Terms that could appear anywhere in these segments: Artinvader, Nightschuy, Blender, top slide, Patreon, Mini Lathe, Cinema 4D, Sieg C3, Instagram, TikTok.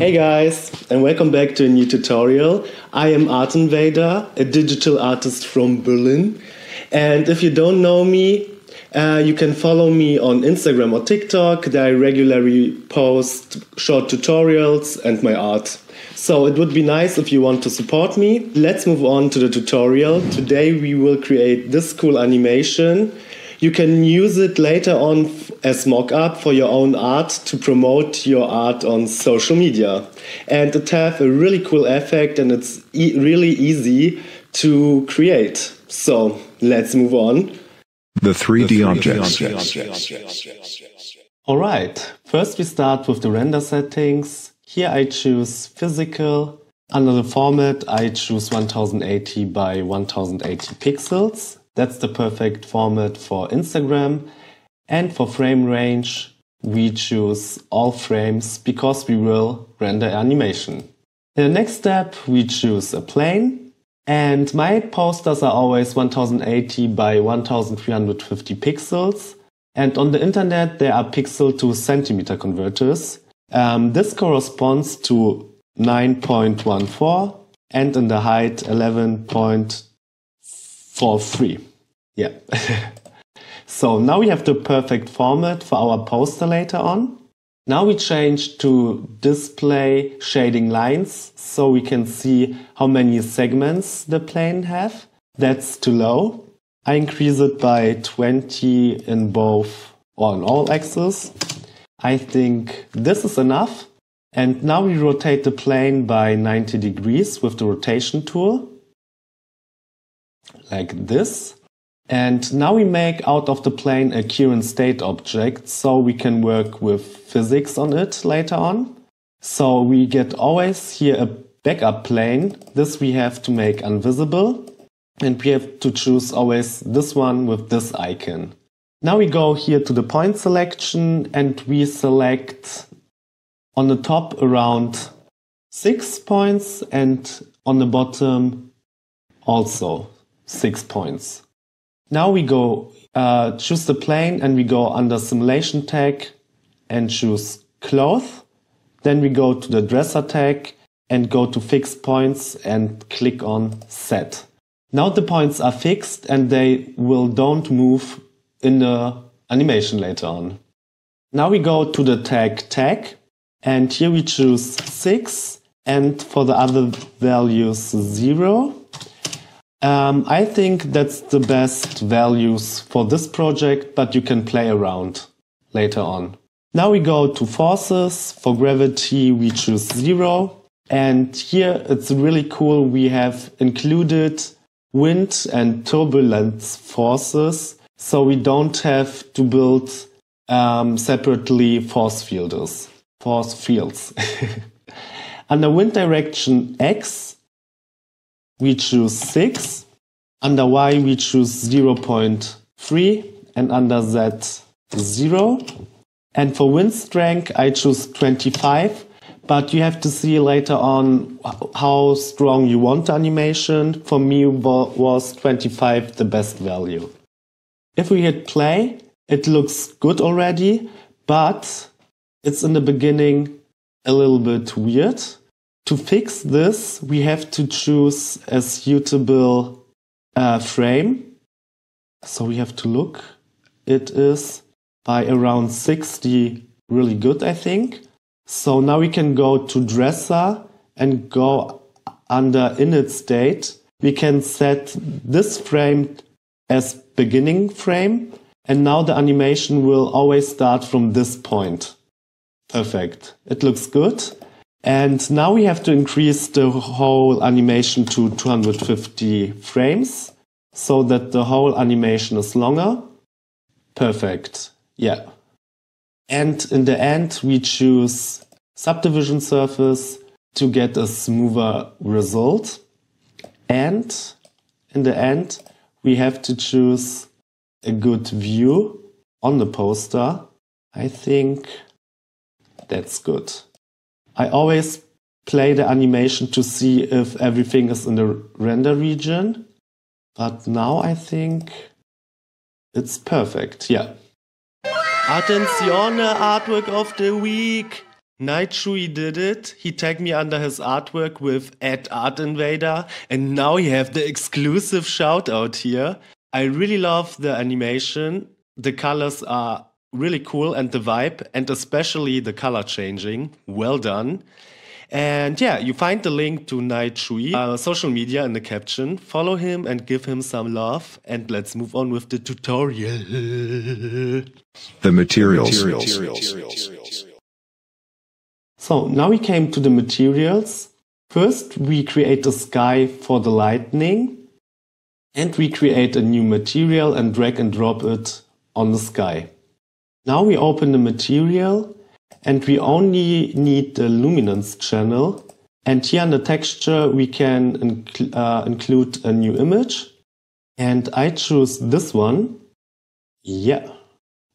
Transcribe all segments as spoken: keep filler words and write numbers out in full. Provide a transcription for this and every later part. Hey guys, and welcome back to a new tutorial. I am Artinvader, a digital artist from Berlin. And if you don't know me, uh, you can follow me on Instagram or TikTok. There I regularly post short tutorials and my art. So it would be nice if you want to support me. Let's move on to the tutorial. Today we will create this cool animation. You can use it later on as mock-up for your own art to promote your art on social media. And it has a really cool effect and it's e really easy to create. So let's move on. The three D objects. All right, first we start with the render settings. Here I choose physical. Under the format, I choose ten eighty by ten eighty pixels. That's the perfect format for Instagram. And for frame range, we choose all frames because we will render animation. In the next step, we choose a plane. And my posters are always ten eighty by thirteen fifty pixels. And on the internet, there are pixel to centimeter converters. Um, this corresponds to nine point one four and in the height eleven point four three. Yeah. So now we have the perfect format for our poster later on. Now we change to display shading lines so we can see how many segments the plane have. That's too low. I increase it by twenty in both or on all axes. I think this is enough. And now we rotate the plane by ninety degrees with the rotation tool. Like this. And now we make out of the plane a current state object so we can work with physics on it later on. So we get always here a backup plane. This we have to make invisible. And we have to choose always this one with this icon. Now we go here to the point selection and we select on the top around six points and on the bottom also six points. Now we go uh, choose the plane and we go under simulation tag and choose cloth. Then we go to the dresser tag and go to fix points and click on set. Now the points are fixed and they will don't move in the animation later on. Now we go to the tag tag and here we choose six and for the other values zero. Um, I think that's the best values for this project, but you can play around later on. Now we go to forces. For gravity, we choose zero. And here it's really cool. We have included wind and turbulence forces. So we don't have to build um, separately force fielders, force fields. Under wind direction X, we choose six, under Y we choose zero point three and under Z zero. And for wind strength I choose twenty-five, but you have to see later on how strong you want the animation. For me was twenty-five the best value. If we hit play, it looks good already, but it's in the beginning a little bit weird. To fix this, we have to choose a suitable uh, frame. So we have to look. It is by around sixty, really good, I think. So now we can go to dresser and go under init state. We can set this frame as beginning frame. And now the animation will always start from this point. Perfect. It looks good. And now we have to increase the whole animation to two hundred fifty frames so that the whole animation is longer. Perfect. Yeah. And in the end, we choose subdivision surface to get a smoother result. And in the end, we have to choose a good view on the poster. I think that's good. I always play the animation to see if everything is in the render region. But now I think it's perfect, yeah. Attenzione, artwork of the week! Nightschuy did it. He tagged me under his artwork with at Artinvader, and now you have the exclusive shout out here. I really love the animation. The colors are really cool, and the vibe, and especially the color changing. Well done. And yeah, you find the link to Nightschuy, uh, social media in the caption. Follow him and give him some love. And let's move on with the tutorial. The materials. materials. materials. materials. So now we came to the materials. First, we create a sky for the lightning. And we create a new material and drag and drop it on the sky. Now we open the material and we only need the luminance channel. And here in the texture we can inc uh, include a new image. And I choose this one. Yeah.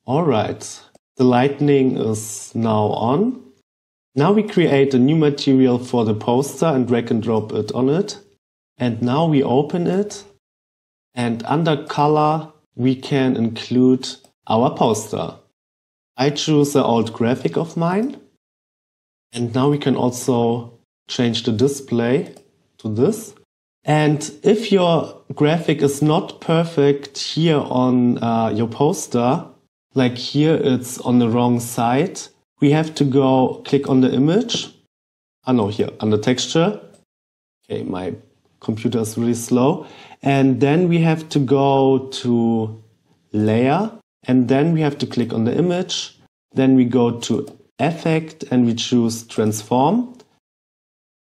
Alright. The lightning is now on. Now we create a new material for the poster and drag and drop it on it. And now we open it. And under color we can include our poster. I choose the old graphic of mine, and now we can also change the display to this. And if your graphic is not perfect here on uh, your poster, like here it's on the wrong side, we have to go click on the image. Ah no, here on the texture. Okay, my computer is really slow. And then we have to go to layer. And then we have to click on the image. Then we go to effect and we choose transform.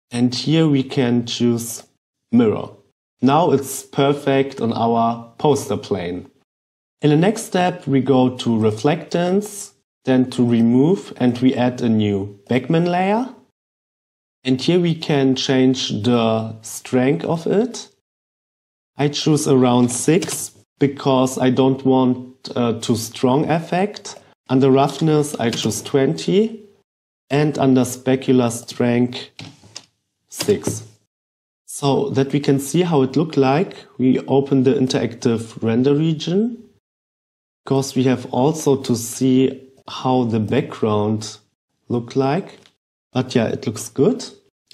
And here we can choose mirror. Now it's perfect on our poster plane. In the next step, we go to reflectance, then to remove, and we add a new Backman layer. And here we can change the strength of it. I choose around six because I don't want Uh, too strong effect. Under roughness I choose twenty and under specular strength six. So that we can see how it look like, we open the interactive render region, because we have also to see how the background look like. But yeah, it looks good.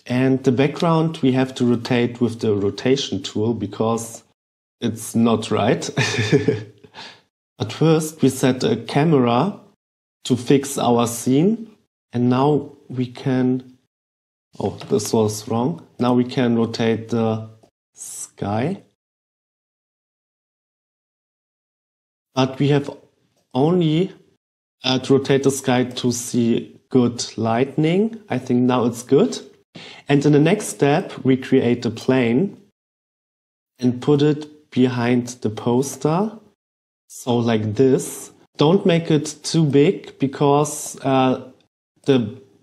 And the background we have to rotate with the rotation tool because it's not right. At first we set a camera to fix our scene, and now we can, oh this was wrong, now we can rotate the sky. But we have only uh, to rotate the sky to see good lightning. I think now it's good. And in the next step we create a plane and put it behind the poster. So like this. Don't make it too big because uh, the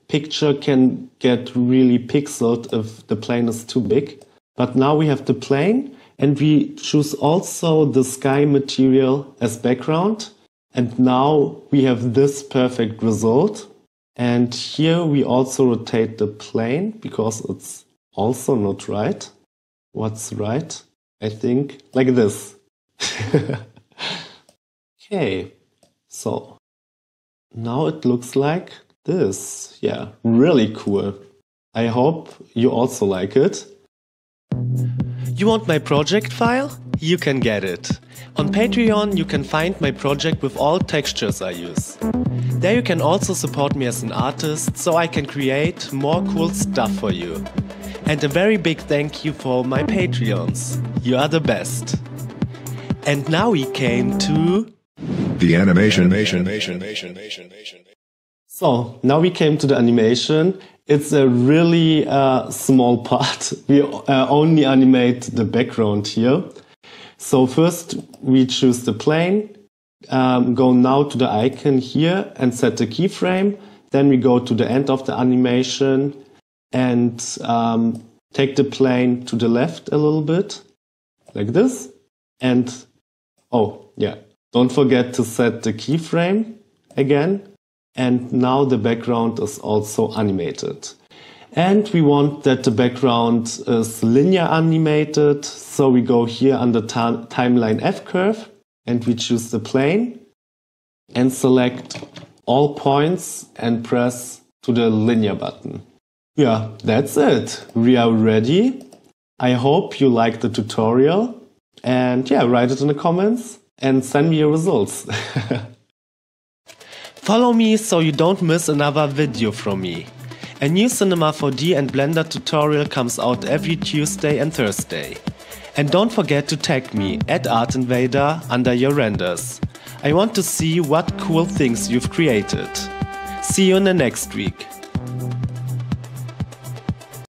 picture can get really pixeled if the plane is too big. But now we have the plane and we choose also the sky material as background. And now we have this perfect result. And here we also rotate the plane because it's also not right. What's right? I think like this. Okay, so now it looks like this. Yeah, really cool. I hope you also like it. You want my project file? You can get it. On Patreon you can find my project with all textures I use. There you can also support me as an artist so I can create more cool stuff for you. And a very big thank you for my Patreons. You are the best. And now we came to the animation. So now we came to the animation. It's a really uh, small part. We uh, only animate the background here. So first we choose the plane. Um, go now to the icon here and set the keyframe. Then we go to the end of the animation and um, take the plane to the left a little bit. Like this. And oh yeah. Don't forget to set the keyframe again. And now the background is also animated. And we want that the background is linear animated. So we go here under timeline F-curve and we choose the plane and select all points and press to the linear button. Yeah, that's it. We are ready. I hope you liked the tutorial. And yeah, write it in the comments and send me your results. Follow me so you don't miss another video from me. A new Cinema four D and Blender tutorial comes out every Tuesday and Thursday. And don't forget to tag me at Artinvader under your renders. I want to see what cool things you've created. See you in the next week.